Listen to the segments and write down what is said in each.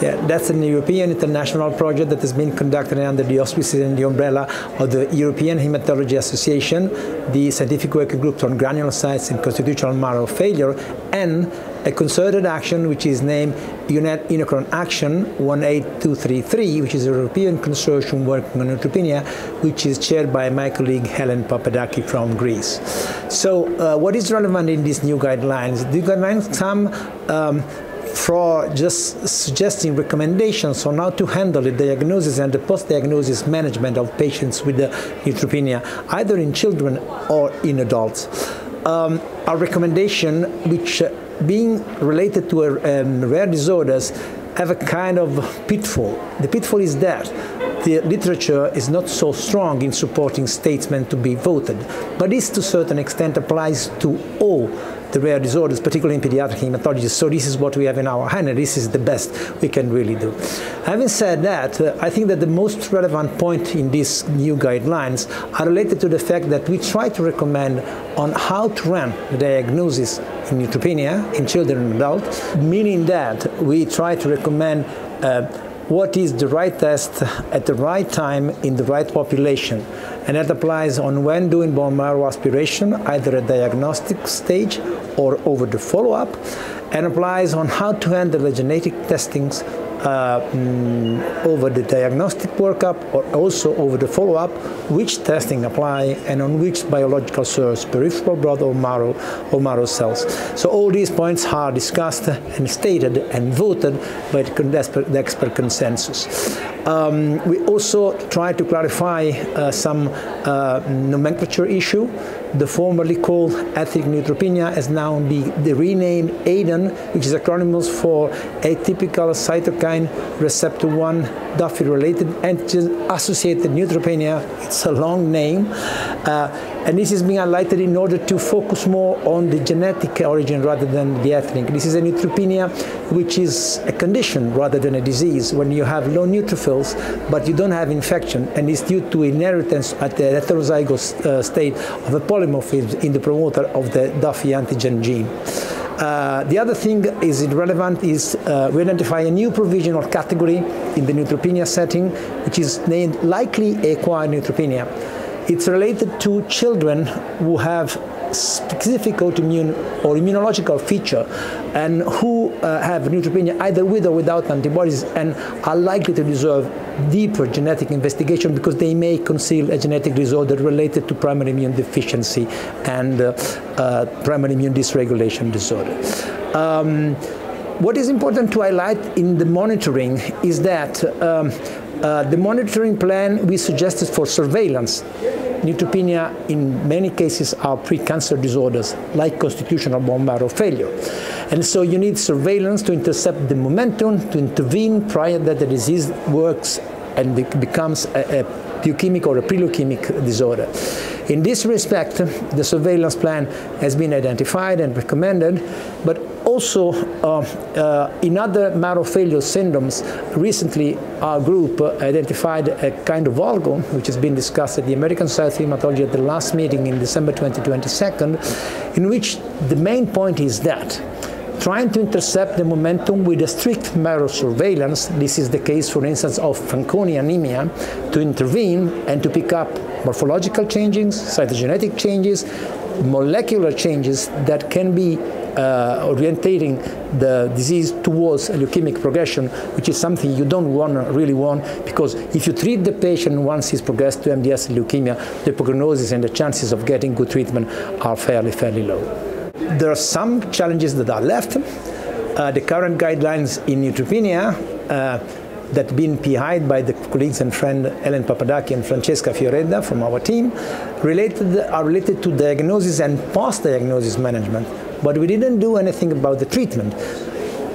That's an European international project that has been conducted under the auspices and the umbrella of the European Hematology Association, the scientific working groups on granulocytes and constitutional marrow failure, and a concerted action which is named UNET Inochron Action 18233, which is a European consortium working on neutropenia, which is chaired by my colleague Helen Papadaki from Greece. So what is relevant in these new guidelines? The guidelines come for just suggesting recommendations on how to handle the diagnosis and the post-diagnosis management of patients with neutropenia, either in children or in adults. Our recommendation, which being related to rare disorders, have a kind of pitfall. The pitfall is that the literature is not so strong in supporting statements to be voted, but this to a certain extent applies to all the rare disorders, particularly in pediatric hematology. So this is what we have in our hand, and this is the best we can really do. Having said that, I think that the most relevant point in these new guidelines are related to the fact that we try to recommend on how to run the diagnosis in neutropenia in children and adults, meaning that we try to recommend what is the right test at the right time in the right population. And that applies on when doing bone marrow aspiration, either at diagnostic stage or over the follow-up, and applies on how to handle the genetic testings over the diagnostic workup or also over the follow-up, which testing apply and on which biological source, peripheral blood or marrow cells. So all these points are discussed and stated and voted by the expert consensus. We also try to clarify some nomenclature issue. The formerly called ethnic neutropenia has now been renamed ADEN, which is acronyms for atypical cytokine receptor 1 Duffy related antigen associated neutropenia. It's a long name, and this is being highlighted in order to focus more on the genetic origin rather than the ethnic. This is a neutropenia which is a condition rather than a disease, when you have low neutrophils but you don't have infection, and it's due to inheritance at the heterozygous state of a polymorphism in the promoter of the Duffy antigen gene. The other thing is irrelevant is we identify a new provisional category in the neutropenia setting, which is named likely acquired neutropenia. It's related to children who have specific autoimmune or immunological feature and who have neutropenia either with or without antibodies and are likely to deserve deeper genetic investigation because they may conceal a genetic disorder related to primary immune deficiency and primary immune dysregulation disorder. What is important to highlight in the monitoring is that the monitoring plan we suggested for surveillance. Neutropenia in many cases are pre-cancer disorders like constitutional bone marrow failure. And so you need surveillance to intercept the momentum, to intervene prior that the disease works and becomes a leukemic or a pre-leukemic disorder. In this respect, the surveillance plan has been identified and recommended, but also in other marrow failure syndromes, recently our group identified a kind of algorithm which has been discussed at the American Society of Hematology at the last meeting in December 2022, in which the main point is that trying to intercept the momentum with a strict marrow surveillance, this is the case, for instance, of Fanconi anemia, to intervene and to pick up morphological changes, cytogenetic changes, molecular changes that can be orientating the disease towards a leukemic progression, which is something you don't really want, because if you treat the patient once he's progressed to MDS and leukemia, the prognosis and the chances of getting good treatment are fairly low. There are some challenges that are left. The current guidelines in neutropenia that have been PI'd by the colleagues and friend Helen Papadaki and Francesca Fioreda from our team are related to diagnosis and post-diagnosis management. But we didn't do anything about the treatment,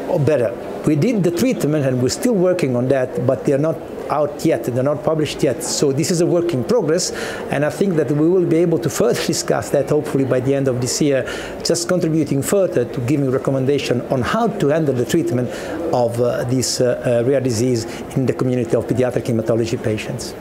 or better, we did the treatment and we're still working on that, but they're not out yet, they're not published yet. So this is a work in progress, and I think that we will be able to further discuss that hopefully by the end of this year, just contributing further to giving recommendation on how to handle the treatment of this rare disease in the community of pediatric hematology patients.